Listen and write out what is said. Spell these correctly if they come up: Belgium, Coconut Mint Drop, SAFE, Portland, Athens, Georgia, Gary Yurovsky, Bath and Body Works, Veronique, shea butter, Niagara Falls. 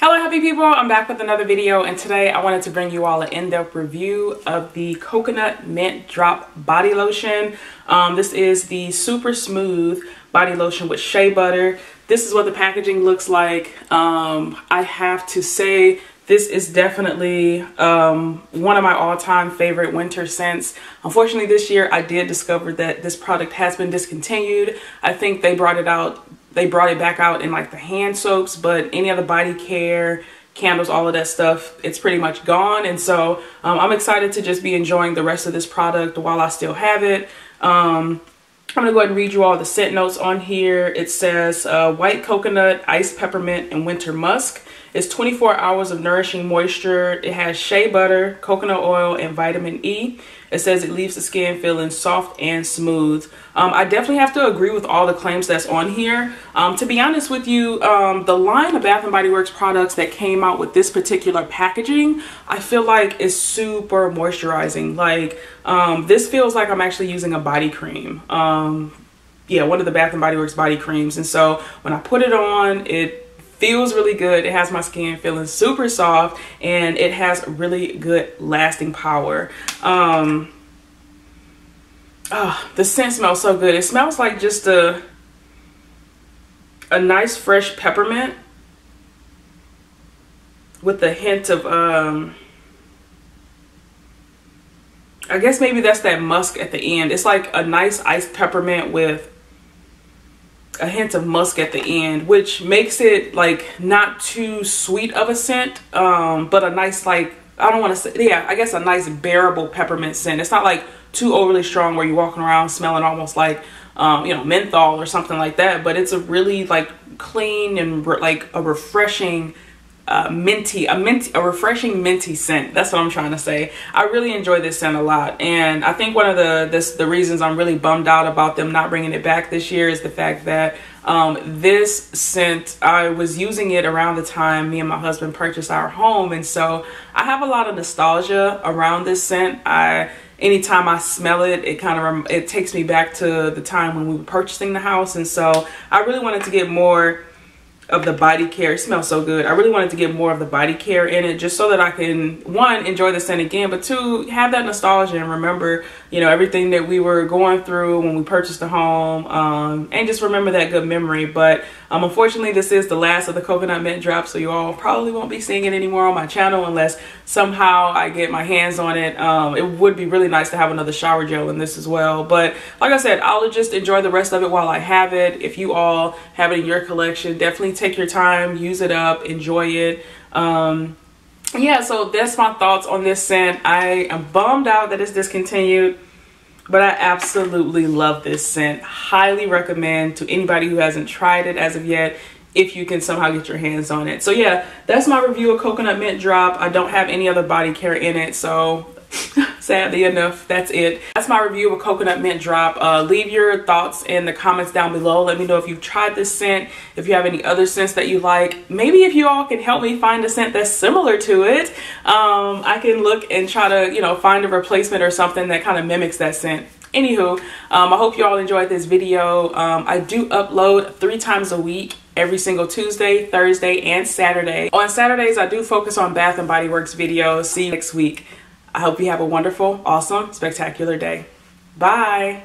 Hello happy people, I'm back with another video, and today I wanted to bring you all an in-depth review of the Coconut Mint Drop Body Lotion. This is the super smooth body lotion with shea butter. This is what the packaging looks like. I have to say this is definitely one of my all-time favorite winter scents. Unfortunately, this year I did discover that this product has been discontinued. I think they brought it out. They brought it back out in like the hand soaps, but any other body care, candles, all of that stuff, it's pretty much gone. And so I'm excited to just be enjoying the rest of this product while I still have it. I'm gonna go ahead and read you all the scent notes on here. It says white coconut, iced peppermint, and winter musk. It's 24 hours of nourishing moisture. It has shea butter, coconut oil, and vitamin E. It says it leaves the skin feeling soft and smooth. I definitely have to agree with all the claims that's on here. To be honest with you, the line of Bath and Body Works products that came out with this particular packaging, I feel like is super moisturizing. Like this feels like I'm actually using a body cream. Yeah, one of the Bath and Body Works body creams. And so when I put it on, it feels really good. It has my skin feeling super soft, and it has really good lasting power. The scent smells so good. It smells like just a nice fresh peppermint with a hint of I guess maybe that's that musk at the end. It's like a nice iced peppermint with a hint of musk at the end, which makes it like not too sweet of a scent, but a nice, like, I don't want to say, yeah, I guess a nice bearable peppermint scent. It's not like too overly strong where you're walking around smelling almost like you know, menthol or something like that, but it's a really like clean and like a refreshing refreshing minty scent. That's what I'm trying to say. I really enjoy this scent a lot, and I think one of the reasons I'm really bummed out about them not bringing it back this year is the fact that this scent, I was using it around the time me and my husband purchased our home, and so I have a lot of nostalgia around this scent. Anytime I smell it, it kind of it takes me back to the time when we were purchasing the house, and so I really wanted to get more of the body care. It smells so good. I really wanted to get more of the body care in it just so that I can, one, enjoy the scent again, but two, have that nostalgia and remember, you know, everything that we were going through when we purchased the home, and just remember that good memory. But unfortunately, this is the last of the Coconut Mint Drop, so you all probably won't be seeing it anymore on my channel unless somehow I get my hands on it. It would be really nice to have another shower gel in this as well, but like I said, I'll just enjoy the rest of it while I have it. If you all have it in your collection, definitely take your time, use it up, enjoy it. Yeah, so that's my thoughts on this scent. I am bummed out that it's discontinued, but I absolutely love this scent. Highly recommend to anybody who hasn't tried it as of yet, if you can somehow get your hands on it. So yeah, that's my review of Coconut Mint Drop. I don't have any other body care in it, so sadly enough, that's it. That's my review of Coconut Mint Drop. Leave your thoughts in the comments down below. Let me know if you've tried this scent, if you have any other scents that you like. Maybe if you all can help me find a scent that's similar to it, I can look and try to, you know, find a replacement or something that kind of mimics that scent. Anywho, I hope you all enjoyed this video. I do upload 3 times a week, every single Tuesday, Thursday, and Saturday. On Saturdays, I do focus on Bath and Body Works videos. See you next week. I hope you have a wonderful, awesome, spectacular day. Bye.